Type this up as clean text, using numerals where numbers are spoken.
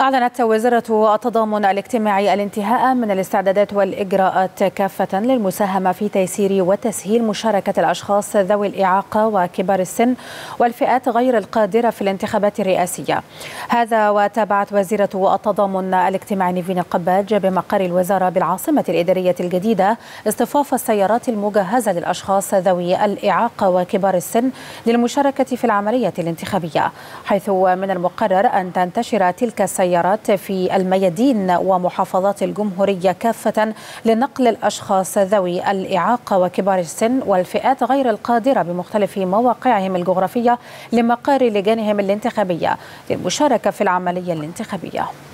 أعلنت وزارة التضامن الاجتماعي الانتهاء من الاستعدادات والإجراءات كافة للمساهمة في تيسير وتسهيل مشاركة الأشخاص ذوي الإعاقة وكبار السن والفئات غير القادرة في الانتخابات الرئاسية. هذا وتابعت وزيرة التضامن الاجتماعي نيفينا قباج بمقر الوزارة بالعاصمة الإدارية الجديدة اصطفاف السيارات المجهزة للأشخاص ذوي الإعاقة وكبار السن للمشاركة في العملية الانتخابية، حيث من المقرر أن تنتشر تلك السيارات في الميادين ومحافظات الجمهورية كافة لنقل الأشخاص ذوي الإعاقة وكبار السن والفئات غير القادرة بمختلف مواقعهم الجغرافية لمقر لجانهم الانتخابية للمشاركة في العملية الانتخابية.